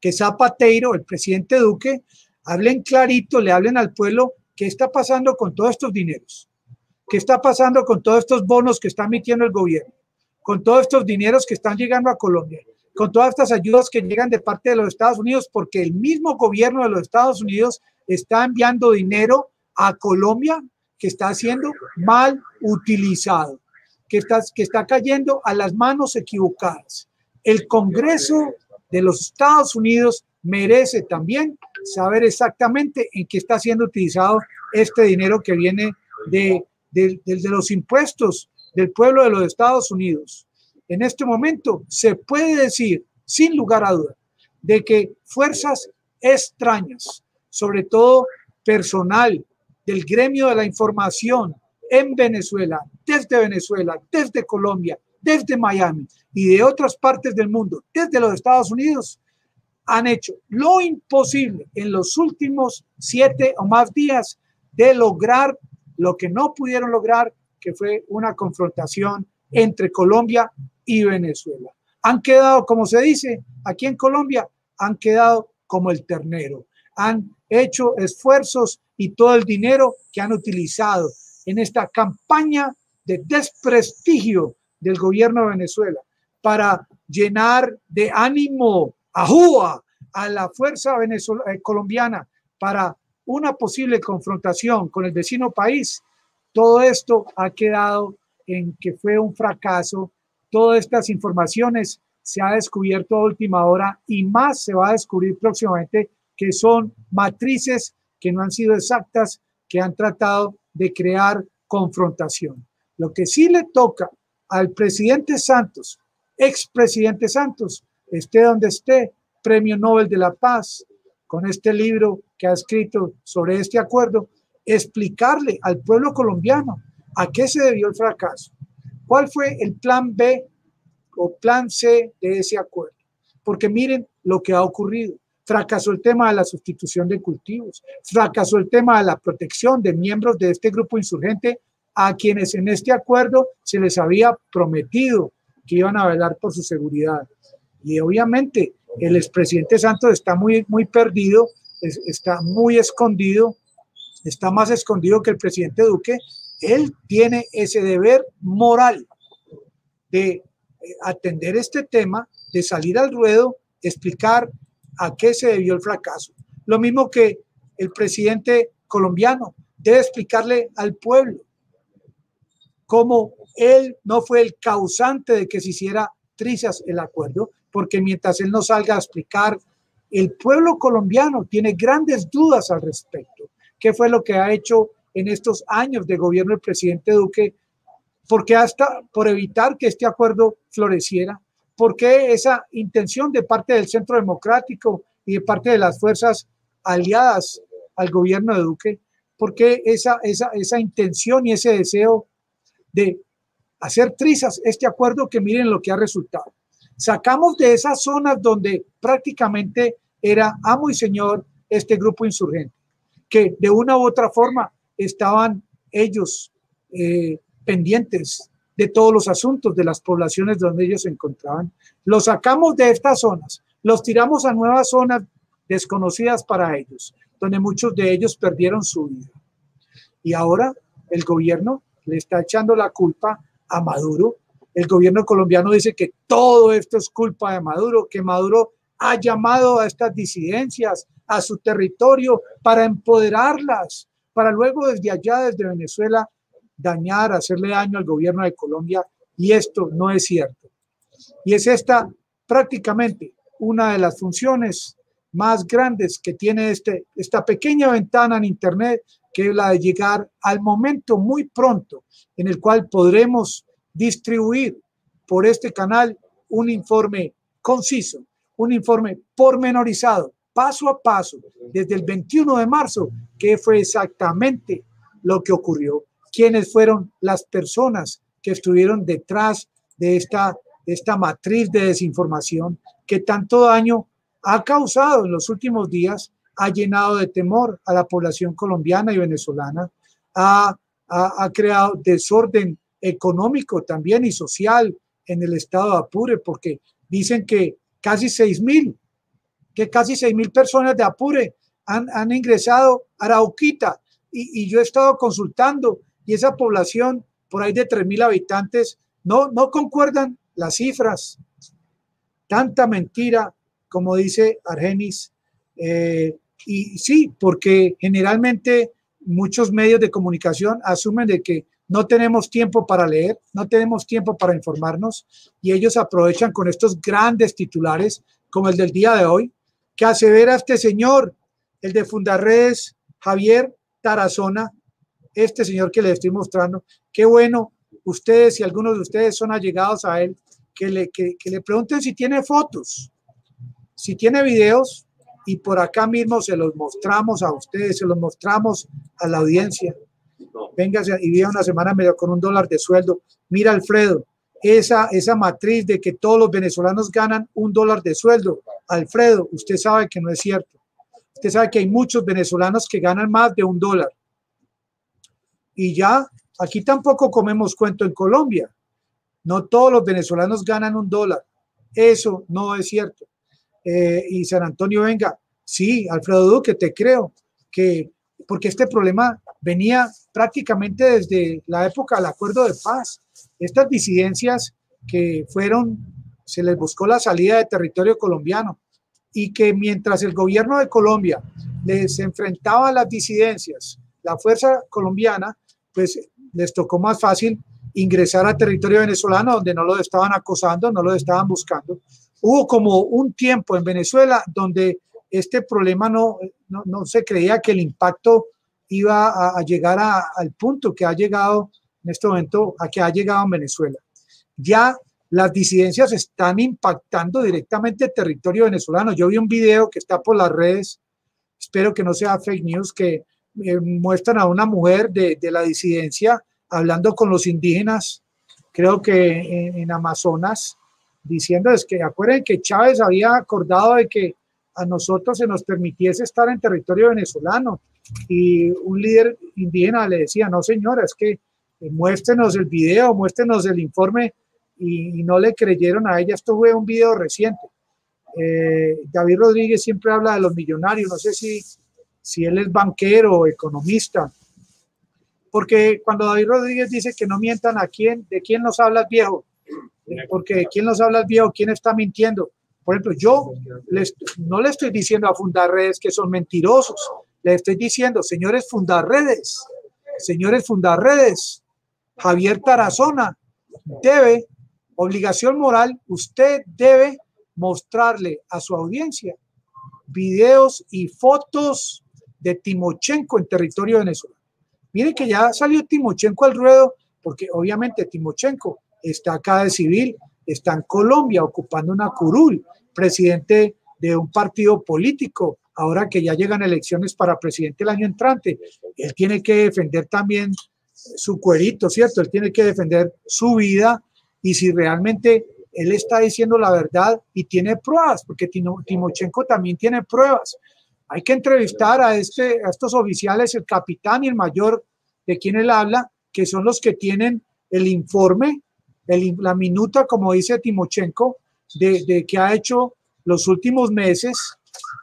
que Zapateiro, el presidente Duque, hablen clarito, le hablen al pueblo qué está pasando con todos estos dineros, qué está pasando con todos estos bonos que está emitiendo el gobierno, con todos estos dineros que están llegando a Colombia, con todas estas ayudas que llegan de parte de los Estados Unidos, porque el mismo gobierno de los Estados Unidos está enviando dinero a Colombia que está siendo mal utilizado, que está, que está cayendo a las manos equivocadas. El Congreso de los Estados Unidos merece también saber exactamente en qué está siendo utilizado este dinero que viene de, de, de, de los impuestos del pueblo de los Estados Unidos. En este momento se puede decir, sin lugar a duda, de que fuerzas extrañas, sobre todo personal del gremio de la información en Venezuela, desde Venezuela, desde Colombia, desde Miami y de otras partes del mundo, desde los Estados Unidos, han hecho lo imposible en los últimos siete o más días de lograr lo que no pudieron lograr, que fue una confrontación entre Colombia y Venezuela. Han quedado, como se dice aquí en Colombia, han quedado como el ternero. Han hecho esfuerzos y todo el dinero que han utilizado en esta campaña de desprestigio del gobierno de Venezuela para llenar de ánimo ajúa a la fuerza venezolana, colombiana, para una posible confrontación con el vecino país. Todo esto ha quedado en que fue un fracaso. Todas estas informaciones se ha descubierto a última hora y más se va a descubrir próximamente, que son matrices que no han sido exactas, que han tratado de crear confrontación. Lo que sí le toca al presidente Santos, expresidente Santos, esté donde esté, Premio Nobel de la Paz, con este libro que ha escrito sobre este acuerdo, explicarle al pueblo colombiano a qué se debió el fracaso, cuál fue el plan B o plan C de ese acuerdo. Porque miren lo que ha ocurrido. Fracasó el tema de la sustitución de cultivos, fracasó el tema de la protección de miembros de este grupo insurgente a quienes en este acuerdo se les había prometido que iban a velar por su seguridad. Y obviamente el expresidente Santos está muy, muy perdido, es, está muy escondido, está más escondido que el presidente Duque. Él tiene ese deber moral de atender este tema, de salir al ruedo, explicar a qué se debió el fracaso. Lo mismo que el presidente colombiano debe explicarle al pueblo cómo él no fue el causante de que se hiciera trizas el acuerdo, porque mientras él no salga a explicar, el pueblo colombiano tiene grandes dudas al respecto. ¿Qué fue lo que ha hecho en estos años de gobierno el presidente Duque? ¿Por qué hasta por evitar que este acuerdo floreciera? ¿Por qué esa intención de parte del Centro Democrático y de parte de las fuerzas aliadas al gobierno de Duque? ¿Por qué esa, esa, esa intención y ese deseo de hacer trizas este acuerdo que miren lo que ha resultado? Sacamos de esas zonas donde prácticamente era amo y señor este grupo insurgente, que de una u otra forma estaban ellos eh, pendientes de todos los asuntos de las poblaciones donde ellos se encontraban. Los sacamos de estas zonas, los tiramos a nuevas zonas desconocidas para ellos, donde muchos de ellos perdieron su vida. Y ahora el gobierno le está echando la culpa a Maduro. El gobierno colombiano dice que todo esto es culpa de Maduro, que Maduro ha llamado a estas disidencias a su territorio para empoderarlas, para luego desde allá, desde Venezuela, dañar, hacerle daño al gobierno de Colombia, y esto no es cierto. Y es esta prácticamente una de las funciones más grandes que tiene este, esta pequeña ventana en Internet, que es la de llegar al momento muy pronto en el cual podremos distribuir por este canal un informe conciso, un informe pormenorizado, paso a paso, desde el veintiuno de marzo, que fue exactamente lo que ocurrió, quiénes fueron las personas que estuvieron detrás de esta, de esta matriz de desinformación que tanto daño ha causado en los últimos días, ha llenado de temor a la población colombiana y venezolana, ha, ha, ha creado desorden económico también y social en el estado de Apure, porque dicen que casi seis mil, que casi seis mil personas de Apure han, han ingresado a Arauquita, y, y yo he estado consultando, y esa población por ahí de tres mil habitantes, no, no concuerdan las cifras. Tanta mentira, como dice Argenis, eh, y sí, porque generalmente muchos medios de comunicación asumen de que no tenemos tiempo para leer, no tenemos tiempo para informarnos, y ellos aprovechan con estos grandes titulares, como el del día de hoy, que asevera este señor, el de Fundaredes, Javier Tarazona, este señor que le estoy mostrando. Qué bueno, ustedes, si algunos de ustedes son allegados a él, que le, que, que le pregunten si tiene fotos, si tiene videos, y por acá mismo se los mostramos a ustedes, se los mostramos a la audiencia. Venga y viva una semana medio con un dólar de sueldo. Mira, Alfredo, esa, esa matriz de que todos los venezolanos ganan un dólar de sueldo. Alfredo, usted sabe que no es cierto. Usted sabe que hay muchos venezolanos que ganan más de un dólar. Y ya, aquí tampoco comemos cuento en Colombia. No todos los venezolanos ganan un dólar. Eso no es cierto. Eh, y San Antonio, venga, sí, Alfredo Duque, te creo, que porque este problema venía prácticamente desde la época del acuerdo de paz. Estas disidencias que fueron, se les buscó la salida de territorio colombiano, y que mientras el gobierno de Colombia les enfrentaba a las disidencias, la fuerza colombiana, pues les tocó más fácil ingresar a territorio venezolano, donde no los estaban acosando, no los estaban buscando. Hubo como un tiempo en Venezuela donde este problema no, no, no se creía que el impacto iba a, a llegar a, al punto que ha llegado en este momento, a que ha llegado en Venezuela. Ya las disidencias están impactando directamente el territorio venezolano. Yo vi un video que está por las redes, espero que no sea fake news, que eh, muestran a una mujer de, de la disidencia hablando con los indígenas, creo que en, en Amazonas, diciéndoles que acuérdense que Chávez había acordado de que a nosotros se nos permitiese estar en territorio venezolano, y un líder indígena le decía, no señora, es que muéstrenos el video, muéstrenos el informe, y, y no le creyeron a ella. Esto fue un video reciente. Eh, David Rodríguez siempre habla de los millonarios, no sé si, si él es banquero o economista, porque cuando David Rodríguez dice que no mientan, ¿a quién? ¿De quién nos hablas, viejo? Porque ¿de quién nos hablas, viejo? ¿Quién está mintiendo? Por ejemplo, yo les, no le estoy diciendo a Fundaredes que son mentirosos, le estoy diciendo, señores Fundaredes, señores Fundaredes, Javier Tarazona debe, obligación moral, usted debe mostrarle a su audiencia videos y fotos de Timochenko en territorio venezolano. Miren que ya salió Timochenko al ruedo, porque obviamente Timochenko está acá de civil, está en Colombia ocupando una curul, presidente de un partido político, ahora que ya llegan elecciones para presidente el año entrante. Él tiene que defender también su cuerito, ¿cierto? Él tiene que defender su vida, y si realmente él está diciendo la verdad y tiene pruebas, porque Timochenko también tiene pruebas. Hay que entrevistar a, este, a estos oficiales, el capitán y el mayor de quien él habla, que son los que tienen el informe, el, la minuta, como dice Timochenko, de, de que ha hecho los últimos meses,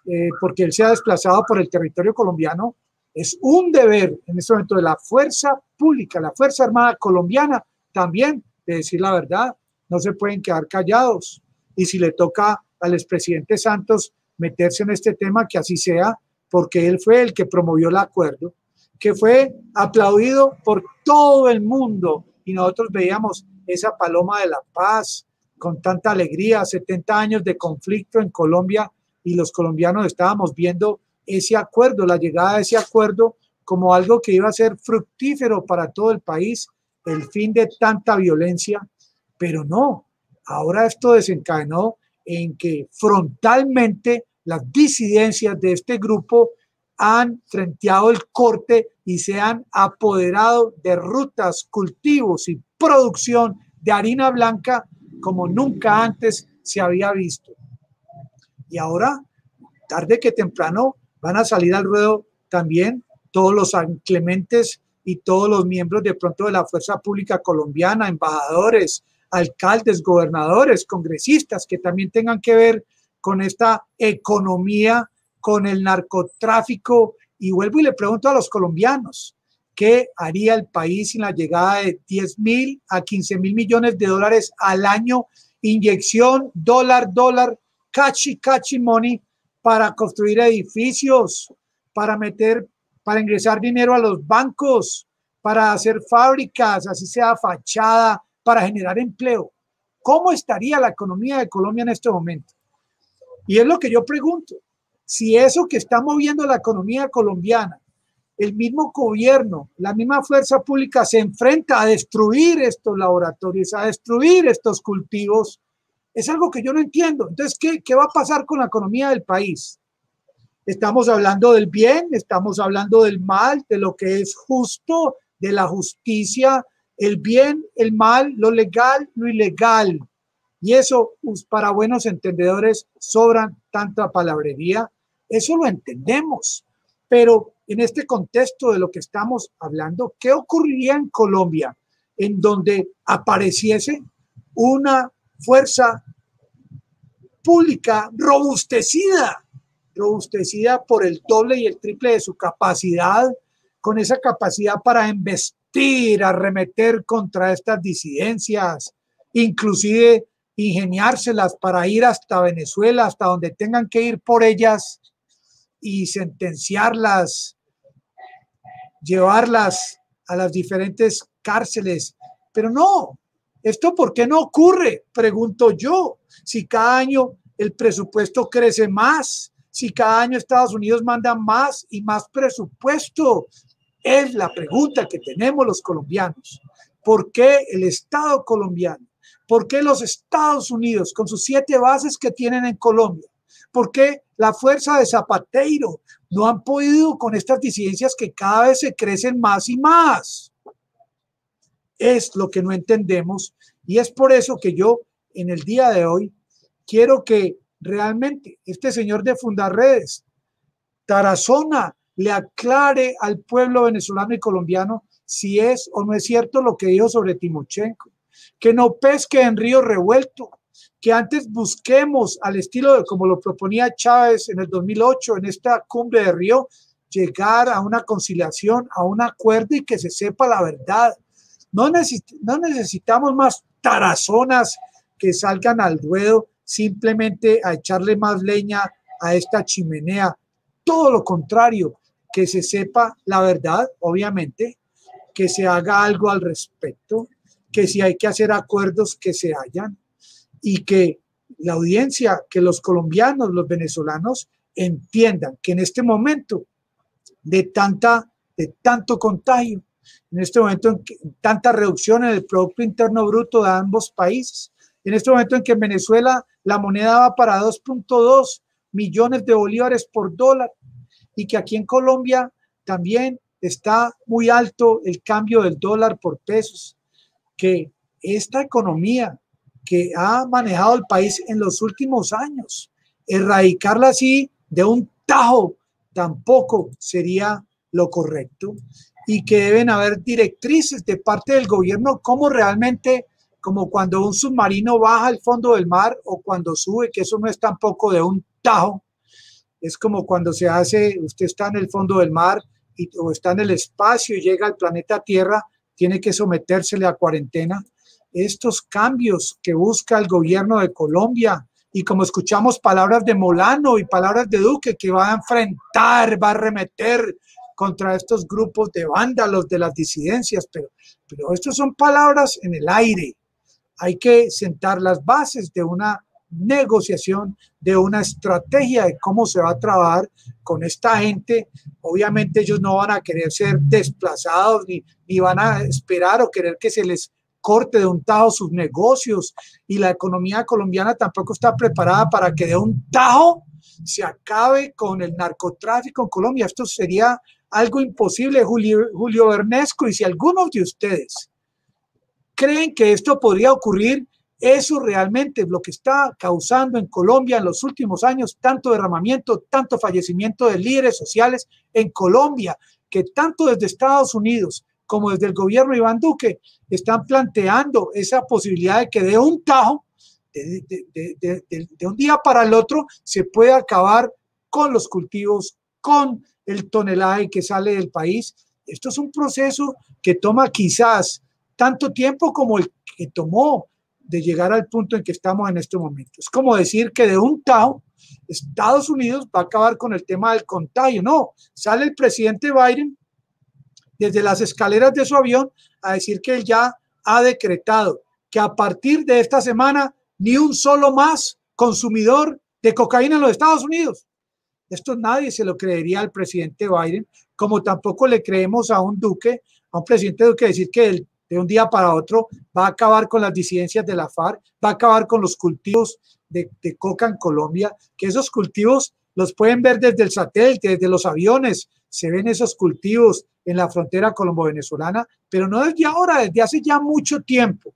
eh, porque él se ha desplazado por el territorio colombiano. Es un deber en este momento de la fuerza pública, la Fuerza Armada colombiana también, de decir la verdad. No se pueden quedar callados, y si le toca al expresidente Santos meterse en este tema, que así sea, porque él fue el que promovió el acuerdo, que fue aplaudido por todo el mundo, y nosotros veíamos esa paloma de la paz con tanta alegría, setenta años de conflicto en Colombia, y los colombianos estábamos viendo ese acuerdo, la llegada de ese acuerdo como algo que iba a ser fructífero para todo el país, el fin de tanta violencia. Pero no, ahora esto desencadenó en que frontalmente las disidencias de este grupo han frenteado el corte y se han apoderado de rutas, cultivos y producción de harina blanca como nunca antes se había visto. Y ahora, tarde que temprano, van a salir al ruedo también todos los inclementes y todos los miembros de pronto de la Fuerza Pública colombiana, embajadores, alcaldes, gobernadores, congresistas que también tengan que ver con esta economía, con el narcotráfico. Y vuelvo y le pregunto a los colombianos, ¿qué haría el país sin la llegada de diez mil a quince mil millones de dólares al año, inyección, dólar, dólar, cachi, cachi money, para construir edificios, para meter, para ingresar dinero a los bancos, para hacer fábricas, así sea fachada, para generar empleo? ¿Cómo estaría la economía de Colombia en este momento? Y es lo que yo pregunto. Si eso que está moviendo la economía colombiana, el mismo gobierno, la misma fuerza pública se enfrenta a destruir estos laboratorios, a destruir estos cultivos, es algo que yo no entiendo. Entonces, ¿qué, qué va a pasar con la economía del país? Estamos hablando del bien, estamos hablando del mal, de lo que es justo, de la justicia, el bien, el mal, lo legal, lo ilegal. Y eso, para buenos entendedores, sobran tanta palabrería. Eso lo entendemos. Pero en este contexto de lo que estamos hablando, ¿qué ocurriría en Colombia en donde apareciese una fuerza pública robustecida, robustecida por el doble y el triple de su capacidad, con esa capacidad para investir, a arremeter contra estas disidencias, inclusive ingeniárselas para ir hasta Venezuela, hasta donde tengan que ir por ellas, y sentenciarlas, llevarlas a las diferentes cárceles? Pero no, ¿esto por qué no ocurre? Pregunto yo. Si cada año el presupuesto crece más, si cada año Estados Unidos manda más y más presupuesto. Es la pregunta que tenemos los colombianos. ¿Por qué el Estado colombiano? ¿Por qué los Estados Unidos con sus siete bases que tienen en Colombia? ¿Por qué la fuerza de Zapateiro no han podido con estas disidencias que cada vez se crecen más y más? Es lo que no entendemos, y es por eso que yo en el día de hoy quiero que realmente este señor de Fundaredes, Tarazona, le aclare al pueblo venezolano y colombiano si es o no es cierto lo que dijo sobre Timochenko, que no pesque en río revuelto, que antes busquemos al estilo de como lo proponía Chávez en el dos mil ocho, en esta cumbre de Río, llegar a una conciliación, a un acuerdo y que se sepa la verdad. No, necesit no necesitamos más Tarazonas que salgan al ruedo simplemente a echarle más leña a esta chimenea. Todo lo contrario, que se sepa la verdad, obviamente, que se haga algo al respecto, que si hay que hacer acuerdos, que se hagan, y que la audiencia, que los colombianos, los venezolanos entiendan que en este momento de, tanta, de tanto contagio, en este momento en que tanta reducción en el Producto Interno Bruto de ambos países, en este momento en que en Venezuela la moneda va para dos punto dos millones de bolívares por dólar, y que aquí en Colombia también está muy alto el cambio del dólar por pesos, que esta economía que ha manejado el país en los últimos años, erradicarla así de un tajo tampoco sería lo correcto, y que deben haber directrices de parte del gobierno como realmente, como cuando un submarino baja al fondo del mar o cuando sube, que eso no es tampoco de un tajo, es como cuando se hace, usted está en el fondo del mar y, o está en el espacio y llega al planeta Tierra, tiene que sometérsele a cuarentena. Estos cambios que busca el gobierno de Colombia, y como escuchamos palabras de Molano y palabras de Duque, que va a enfrentar, va a arremeter contra estos grupos de vándalos, de las disidencias, pero, pero estas son palabras en el aire. Hay que sentar las bases de una negociación, de una estrategia de cómo se va a trabajar con esta gente. Obviamente ellos no van a querer ser desplazados ni, ni van a esperar o querer que se les corte de un tajo sus negocios, y la economía colombiana tampoco está preparada para que de un tajo se acabe con el narcotráfico en Colombia. Esto sería algo imposible, Julio, Julio Bernesco, y si algunos de ustedes creen que esto podría ocurrir, eso realmente es lo que está causando en Colombia en los últimos años tanto derramamiento, tanto fallecimiento de líderes sociales en Colombia, que tanto desde Estados Unidos como desde el gobierno Iván Duque están planteando esa posibilidad de que de un tajo, de, de, de, de, de, de un día para el otro, se puede acabar con los cultivos, con el tonelaje que sale del país. Esto es un proceso que toma quizás tanto tiempo como el que tomó de llegar al punto en que estamos en este momento. Es como decir que de un tajo Estados Unidos va a acabar con el tema del contagio. No, sale el presidente Biden desde las escaleras de su avión a decir que él ya ha decretado que a partir de esta semana ni un solo más consumidor de cocaína en los Estados Unidos. Esto nadie se lo creería al presidente Biden, como tampoco le creemos a un Duque, a un presidente Duque decir que él de un día para otro va a acabar con las disidencias de la FARC, va a acabar con los cultivos de, de coca en Colombia, que esos cultivos los pueden ver desde el satélite, desde los aviones, se ven esos cultivos en la frontera colombo-venezolana, pero no desde ahora, desde hace ya mucho tiempo.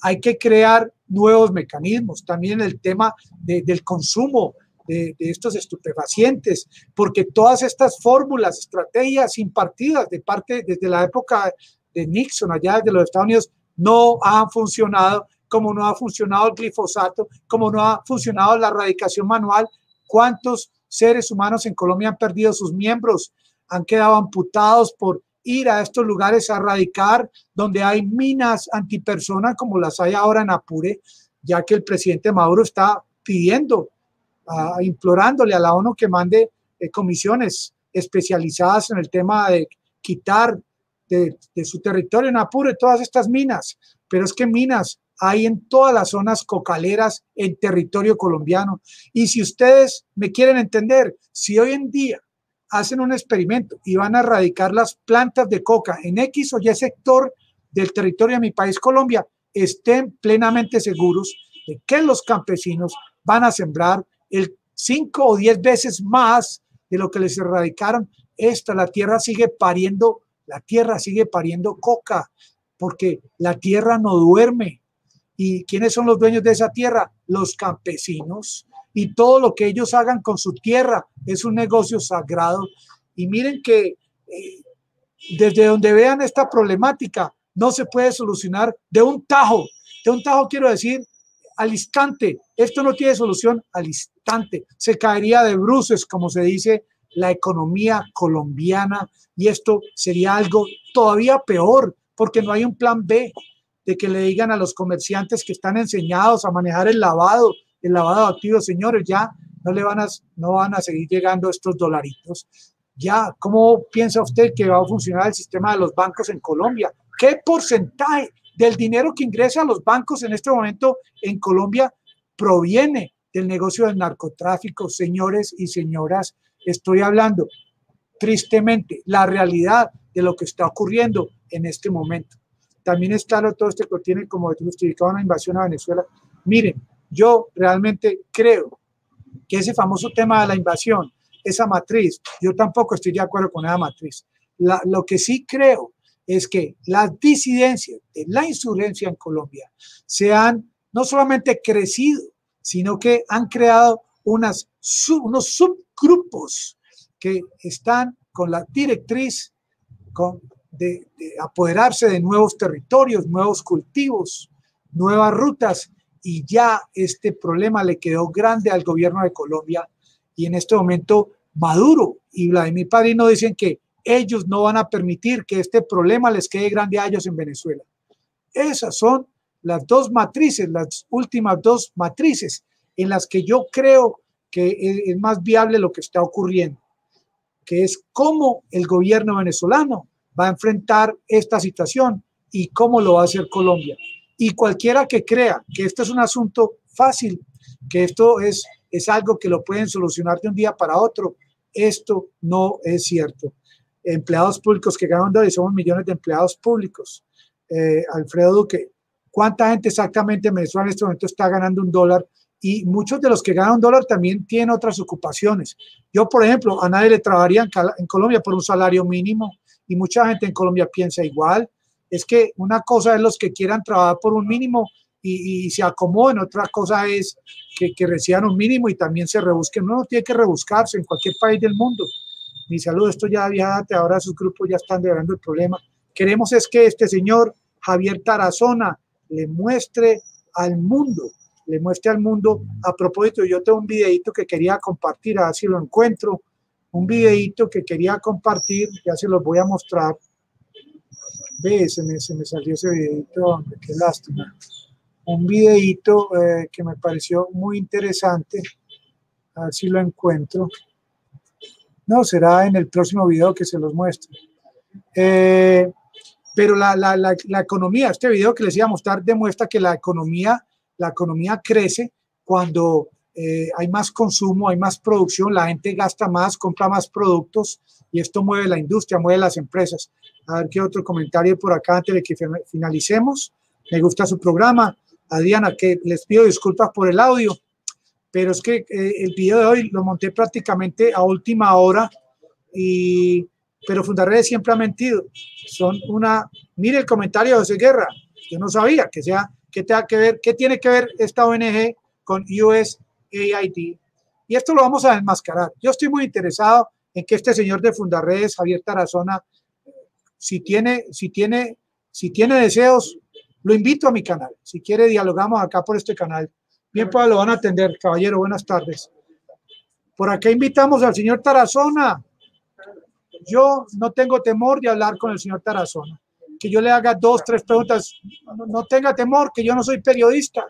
Hay que crear nuevos mecanismos, también el tema de, del consumo de, de estos estupefacientes, porque todas estas fórmulas, estrategias impartidas de parte desde la época de Nixon, allá desde los Estados Unidos, no han funcionado, como no ha funcionado el glifosato, como no ha funcionado la erradicación manual. ¿Cuántos seres humanos en Colombia han perdido sus miembros? Han quedado amputados por ir a estos lugares a erradicar, donde hay minas antipersona como las hay ahora en Apure, ya que el presidente Maduro está pidiendo, uh, implorándole a la ONU que mande eh, comisiones especializadas en el tema de quitar De, de su territorio en Apure todas estas minas, pero es que minas hay en todas las zonas cocaleras en territorio colombiano. Y si ustedes me quieren entender, si hoy en día hacen un experimento y van a erradicar las plantas de coca en X o Y sector del territorio de mi país Colombia, estén plenamente seguros de que los campesinos van a sembrar el cinco o diez veces más de lo que les erradicaron. Esta, la tierra sigue pariendo La tierra sigue pariendo coca, porque la tierra no duerme. ¿Y quiénes son los dueños de esa tierra? Los campesinos. Y todo lo que ellos hagan con su tierra es un negocio sagrado. Y miren que eh, desde donde vean esta problemática, no se puede solucionar de un tajo. De un tajo quiero decir al instante. Esto no tiene solución al instante. Se caería de bruces, como se dice, la economía colombiana, y esto sería algo todavía peor, porque no hay un plan B de que le digan a los comerciantes que están enseñados a manejar el lavado, el lavado de activos, señores, ya no le van a, no van a seguir llegando estos dolaritos. Ya, ¿cómo piensa usted que va a funcionar el sistema de los bancos en Colombia? ¿Qué porcentaje del dinero que ingresa a los bancos en este momento en Colombia proviene del negocio del narcotráfico? Señores y señoras, estoy hablando tristemente la realidad de lo que está ocurriendo en este momento. También está todo este que tiene como justificado una invasión a Venezuela. Miren, yo realmente creo que ese famoso tema de la invasión, esa matriz, yo tampoco estoy de acuerdo con esa matriz. La, lo que sí creo es que las disidencias de la insurgencia en Colombia se han no solamente crecido, sino que han creado unas, unos subgrupos que están con la directriz con, de, de apoderarse de nuevos territorios, nuevos cultivos, nuevas rutas, y ya este problema le quedó grande al gobierno de Colombia. Y en este momento Maduro y Vladimir Padrino dicen que ellos no van a permitir que este problema les quede grande a ellos en Venezuela. Esas son las dos matrices, las últimas dos matrices en las que yo creo que es más viable lo que está ocurriendo, que es cómo el gobierno venezolano va a enfrentar esta situación y cómo lo va a hacer Colombia. Y cualquiera que crea que esto es un asunto fácil, que esto es, es algo que lo pueden solucionar de un día para otro, esto no es cierto. Empleados públicos que ganan dólares, somos millones de empleados públicos. Eh, Alfredo Duque, ¿cuánta gente exactamente en Venezuela en este momento está ganando un dólar? Y muchos de los que ganan un dólar también tienen otras ocupaciones. Yo, por ejemplo, a nadie le trabajaría en, en Colombia por un salario mínimo, y mucha gente en Colombia piensa igual. Es que una cosa es los que quieran trabajar por un mínimo y, y se acomoden, otra cosa es que, que reciban un mínimo y también se rebusquen. Uno tiene que rebuscarse en cualquier país del mundo. Mi saludo, esto ya viajate, ahora sus grupos ya están develando el problema. Queremos es que este señor Javier Tarazona le muestre al mundo, le muestre al mundo. A propósito, yo tengo un videito que quería compartir, a ver si lo encuentro, un videito que quería compartir, ya se los voy a mostrar. Ve, se me, se me salió ese videito, qué lástima. Un videito eh, que me pareció muy interesante, a ver si lo encuentro. No, será en el próximo video que se los muestre. Eh, pero la, la, la, la economía, este video que les iba a mostrar demuestra que la economía, la economía crece cuando eh, hay más consumo, hay más producción, la gente gasta más, compra más productos, y esto mueve la industria, mueve las empresas. A ver qué otro comentario por acá antes de que finalicemos. Me gusta su programa. Adriana, que les pido disculpas por el audio, pero es que eh, el video de hoy lo monté prácticamente a última hora, y, pero Fundaredes siempre ha mentido. Son una, mire el comentario de José Guerra, yo no sabía que sea, que tenga que ver, qué tiene que ver esta O N G con U S A I D, y esto lo vamos a desmascarar. Yo estoy muy interesado en que este señor de Fundaredes, Javier Tarazona, si tiene, si tiene, si tiene deseos, lo invito a mi canal. Si quiere, dialogamos acá por este canal. Bien, pues lo van a atender, caballero, buenas tardes. Por acá invitamos al señor Tarazona. Yo no tengo temor de hablar con el señor Tarazona. Que yo le haga dos, tres preguntas. No, no tenga temor, que yo no soy periodista.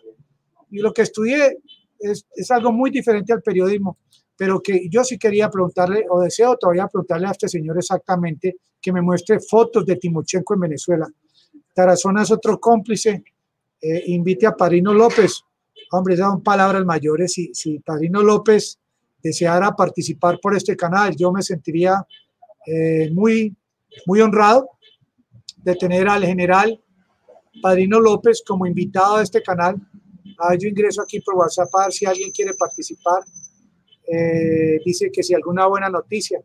Y lo que estudié es, es algo muy diferente al periodismo. Pero que yo sí quería preguntarle, o deseo todavía preguntarle a este señor exactamente, que me muestre fotos de Timochenko en Venezuela. Tarazona es otro cómplice. Eh, invite a Padrino López. Hombre, esas son palabras mayores. Si, si Padrino López deseara participar por este canal, yo me sentiría eh, muy, muy honrado de tener al general Padrino López como invitado a este canal. Ah, yo ingreso aquí por WhatsApp a ver si alguien quiere participar. Eh, dice que si alguna buena noticia.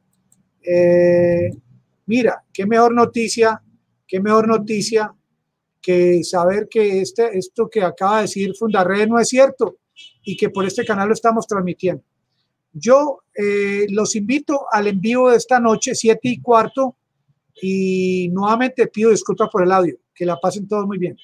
Eh, mira, qué mejor noticia, qué mejor noticia que saber que este, esto que acaba de decir Fundaredes no es cierto, y que por este canal lo estamos transmitiendo. Yo eh, los invito al en vivo de esta noche, siete y cuarto, y nuevamente pido disculpas por el audio. Que la pasen todos muy bien.